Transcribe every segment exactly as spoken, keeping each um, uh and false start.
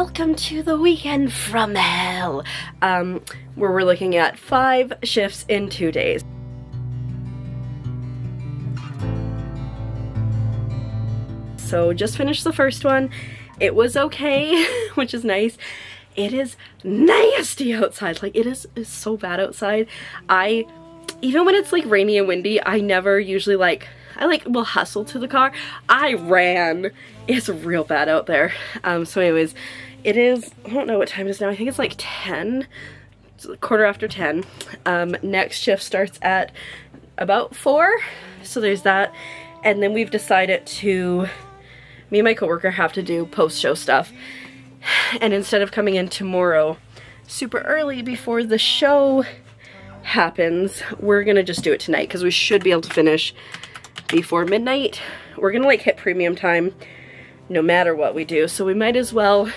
Welcome to the weekend from hell, um, where we're looking at five shifts in two days. So just finished the first one. It was okay, which is nice. It is nasty outside. Like, it is, is so bad outside. I, even when it's like rainy and windy, I never usually like, I like will hustle to the car. I ran. It's real bad out there. Um, so anyways, it is, I don't know what time it is now. I think it's like ten, it's quarter after ten. Um, next shift starts at about four. So there's that. And then we've decided to, me and my coworker have to do post-show stuff. And instead of coming in tomorrow super early before the show happens, we're gonna just do it tonight because we should be able to finish before midnight. We're gonna like hit premium time no matter what we do, so we might as well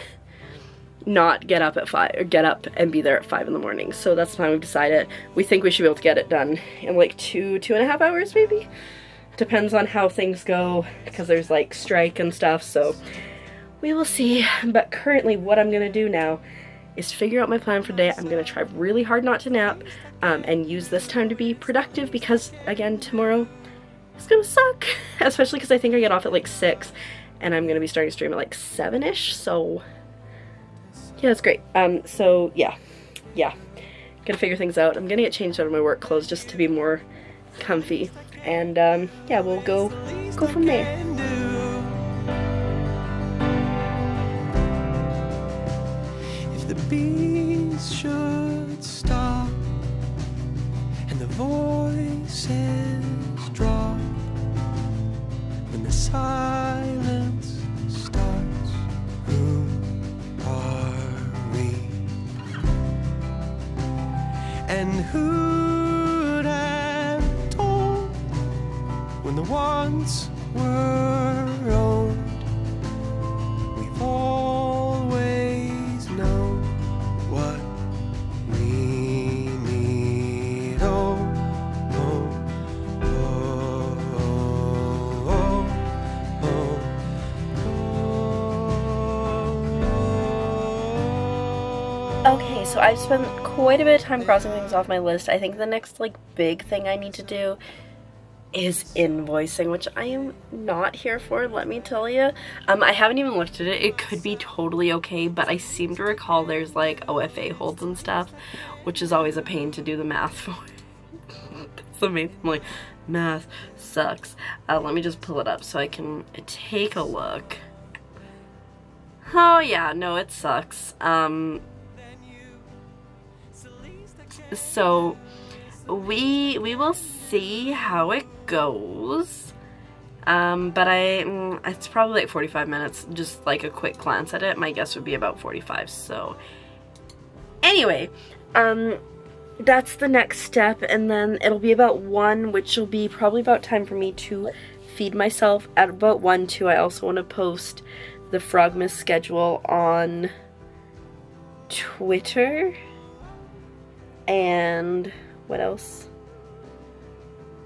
not get up at five or get up and be there at five in the morning. So that's the time we've decided. We think we should be able to get it done in like two, two and a half hours maybe. Depends on how things go because there's like strike and stuff, so we will see. But currently what I'm gonna do now is figure out my plan for today. I'm gonna try really hard not to nap um, and use this time to be productive because again tomorrow it's gonna suck, especially because I think I get off at like six and I'm gonna be starting to stream at like seven-ish, so yeah, that's great. Um, so yeah, yeah, gonna figure things out. I'm gonna get changed out of my work clothes just to be more comfy, and um, yeah, we'll go go from there. The beats should stop and the voices drop when the silence starts. Who are we? And who'd have told when the ones were owned? We've all Okay, so I've spent quite a bit of time crossing things off my list. I think the next like big thing I need to do is invoicing, which I am not here for, let me tell you. Um, I haven't even looked at it. It could be totally okay, but I seem to recall there's like O F A holds and stuff, which is always a pain to do the math for. That's amazing. I'm like, math sucks. Uh, let me just pull it up so I can take a look. Oh yeah, no, it sucks. Um... So we we will see how it goes, um, but I it's probably like forty-five minutes. Just like a quick glance at it, my guess would be about forty-five. So anyway, um, that's the next step, and then it'll be about one, which will be probably about time for me to feed myself. At about one too, I also want to post the Frogmas schedule on Twitter. And what else?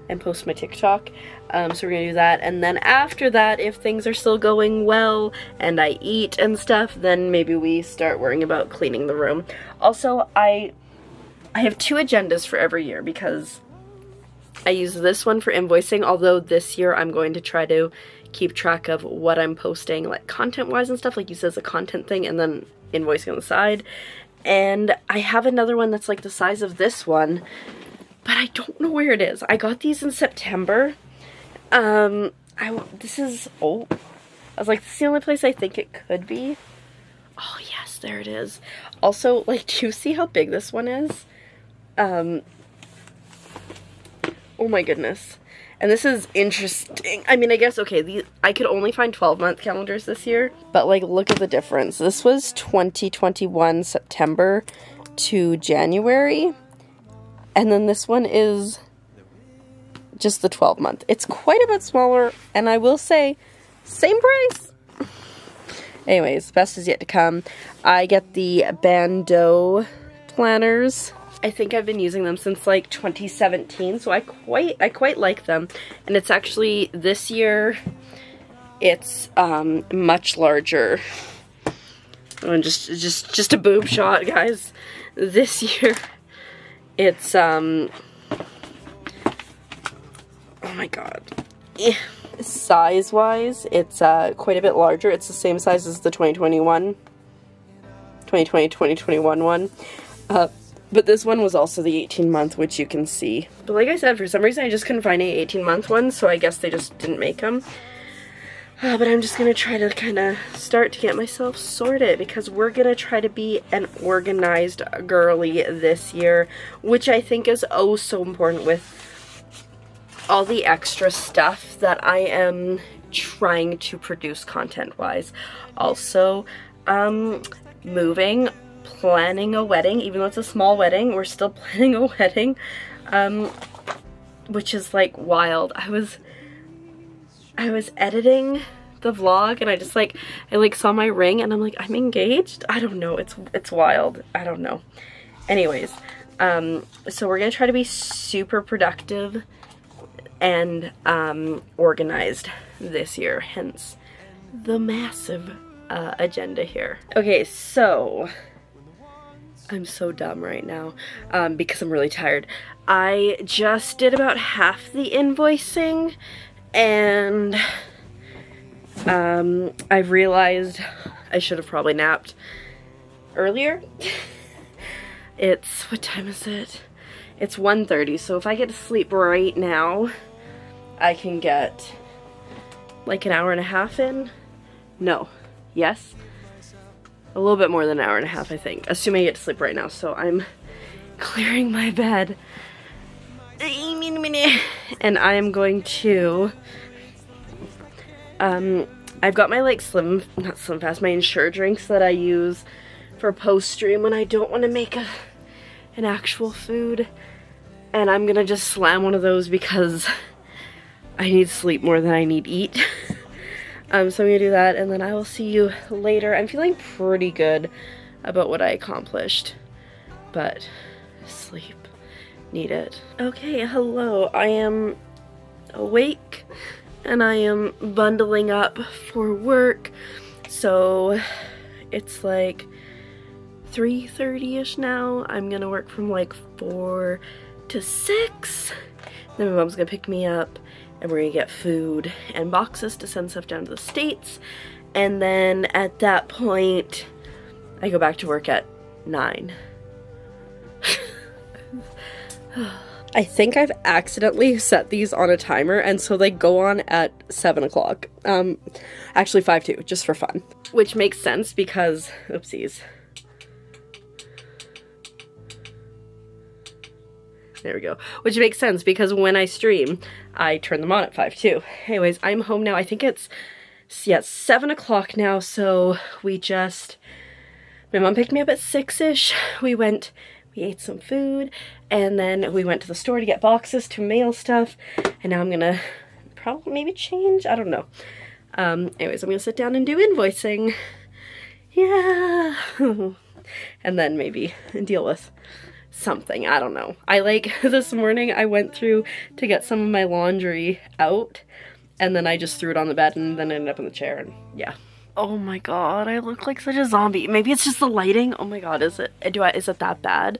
And post my TikTok. Um, so we're gonna do that, and then after that, if things are still going well and I eat and stuff, then maybe we start worrying about cleaning the room. Also, I I have two agendas for every year because I use this one for invoicing, although this year I'm going to try to keep track of what I'm posting, like content-wise and stuff, like use it as a content thing and then invoicing on the side. And I have another one that's like the size of this one, but I don't know where it is. I got these in September. Um, I, this is, oh, I was like, this is the only place I think it could be. Oh yes, there it is. Also, like, do you see how big this one is? Um, oh my goodness. And this is interesting. I mean, I guess, okay, these, I could only find twelve-month calendars this year, but, like, look at the difference. This was twenty twenty-one September to January, and then this one is just the twelve-month. It's quite a bit smaller, and I will say, same price! Anyways, best is yet to come. I get the Bandeau planners. I think I've been using them since like twenty seventeen, so I quite I quite like them. And it's actually this year it's um much larger Oh, just just just a boob shot, guys. This year it's um oh my god. Yeah. Size wise, it's uh quite a bit larger. It's the same size as the twenty twenty-one twenty twenty twenty twenty-one one. Uh But this one was also the eighteen month, which you can see. But like I said, for some reason I just couldn't find any eighteen month ones, so I guess they just didn't make them. Uh, but I'm just going to try to kind of start to get myself sorted, because we're going to try to be an organized girly this year, which I think is oh so important with all the extra stuff that I am trying to produce content-wise. Also, um, moving, planning a wedding, even though it's a small wedding, we're still planning a wedding, um, which is like wild. I was, I was editing the vlog and I just like, I like saw my ring and I'm like, I'm engaged? I don't know, it's, it's wild, I don't know. Anyways, um, so we're gonna try to be super productive and, um, organized this year, hence the massive, uh, agenda here. Okay, so I'm so dumb right now, um, because I'm really tired. I just did about half the invoicing, and um, I realized I should have probably napped earlier. It's, what time is it? It's one thirty, so if I get to sleep right now, I can get like an hour and a half in? No. Yes? A little bit more than an hour and a half, I think. Assuming I get to sleep right now, so I'm clearing my bed. And I am going to, um, I've got my like Slim, not Slim Fast, my Ensure drinks that I use for post-stream when I don't want to make a, an actual food. And I'm gonna just slam one of those because I need sleep more than I need eat. Um, so I'm gonna do that, and then I will see you later. I'm feeling pretty good about what I accomplished, but sleep, need it. Okay, hello. I am awake, and I am bundling up for work. So it's like three thirty-ish now. I'm gonna work from like four to six. Then my mom's gonna pick me up. And we're gonna get food and boxes to send stuff down to the States, and then at that point I go back to work at nine. I think I've accidentally set these on a timer, and so they go on at seven o'clock, um, actually five two, just for fun, which makes sense because oopsies, there we go, which makes sense because when I stream I turn them on at five too. Anyways, I'm home now. I think it's, yeah, it's seven o'clock now, so we just, my mom picked me up at six-ish, we went, we ate some food, and then we went to the store to get boxes to mail stuff, and now I'm gonna probably maybe change, I don't know. Um, anyways, I'm gonna sit down and do invoicing, yeah, and then maybe deal with something, I don't know. I like, this morning I went through to get some of my laundry out, and then I just threw it on the bed and then ended up in the chair, and yeah. Oh my god, I look like such a zombie. Maybe it's just the lighting. Oh my god, is it, do I, is it that bad?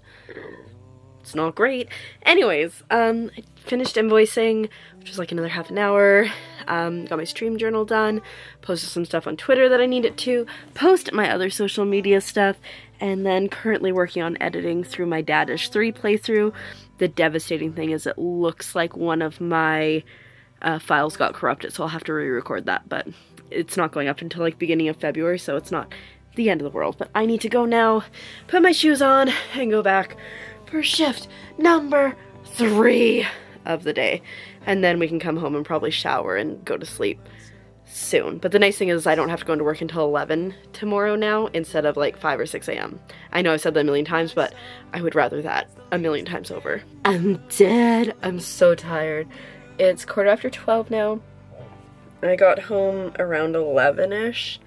It's not great. Anyways, um, I finished invoicing, which was like another half an hour. Um, got my stream journal done, posted some stuff on Twitter that I needed to, posted my other social media stuff, and then currently working on editing through my Dadish three playthrough. The devastating thing is it looks like one of my uh, files got corrupted, so I'll have to re-record that, but it's not going up until like beginning of February, so it's not the end of the world. But I need to go now, put my shoes on, and go back for shift number three of the day. And then we can come home and probably shower and go to sleep soon. But the nice thing is I don't have to go into work until eleven tomorrow now, instead of like five or six A M I know I've said that a million times, but I would rather that a million times over. I'm dead. I'm so tired. It's quarter after twelve now. I got home around eleven-ish,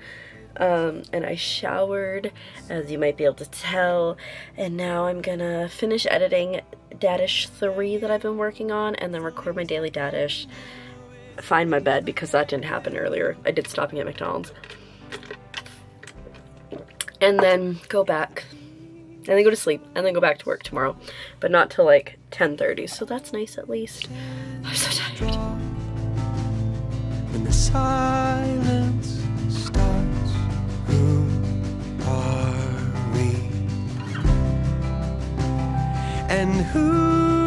um, and I showered, as you might be able to tell, and now I'm gonna finish editing Dadish three that I've been working on, and then record my daily Dadish. Find my bed because that didn't happen earlier. I did stopping at McDonald's. and then go back and then go to sleep and then go back to work tomorrow, but not till like ten thirty, so that's nice at least. I'm so tired. When the silence starts, who are we? And who